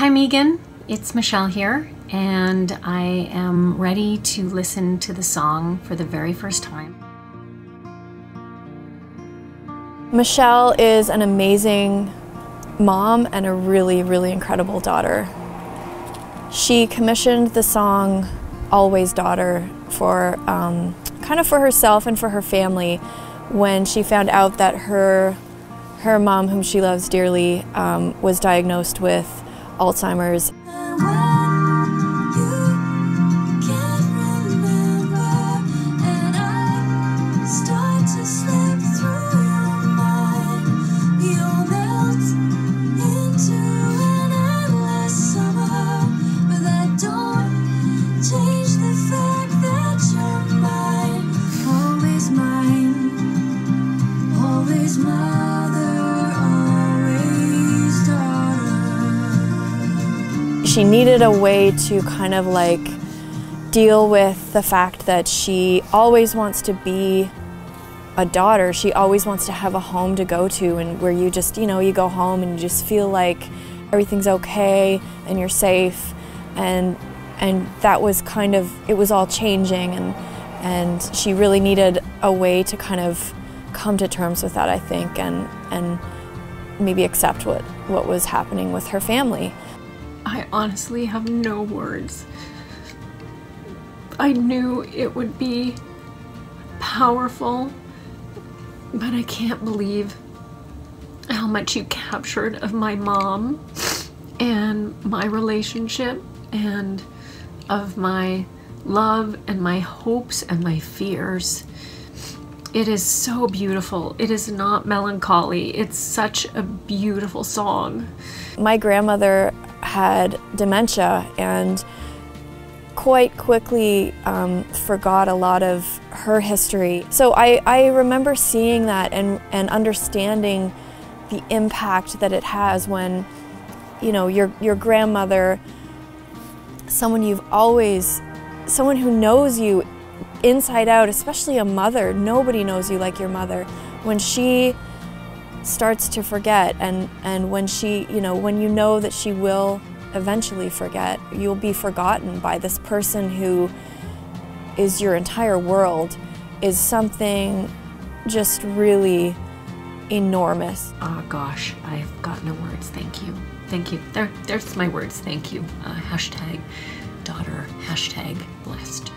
Hi Megan, it's Michelle here, and I am ready to listen to the song for the very first time. Michelle is an amazing mom and a really, really incredible daughter. She commissioned the song Always Daughter for kind of for herself and for her family when she found out that her mom, whom she loves dearly, was diagnosed with Alzheimer's. She needed a way to kind of like deal with the fact that she always wants to be a daughter. She always wants to have a home to go to, and where you just, you know, you go home and you just feel like everything's okay and you're safe. And that was kind of, it was all changing, and she really needed a way to kind of come to terms with that, I think, and maybe accept what was happening with her family. I honestly have no words. I knew it would be powerful, but I can't believe how much you captured of my mom and my relationship and of my love and my hopes and my fears. It is so beautiful. It is not melancholy. It's such a beautiful song. My grandmother had dementia and quite quickly forgot a lot of her history. So I remember seeing that and understanding the impact that it has when, you know, your grandmother, someone who knows you inside out, especially a mother, nobody knows you like your mother, when she starts to forget, and when she, you know, when you know that she will eventually forget, you'll be forgotten by this person who is your entire world, is something just really enormous. Oh gosh, I've got no words. Thank you. Thank you. There's my words. Thank you. Hashtag daughter, hashtag blessed.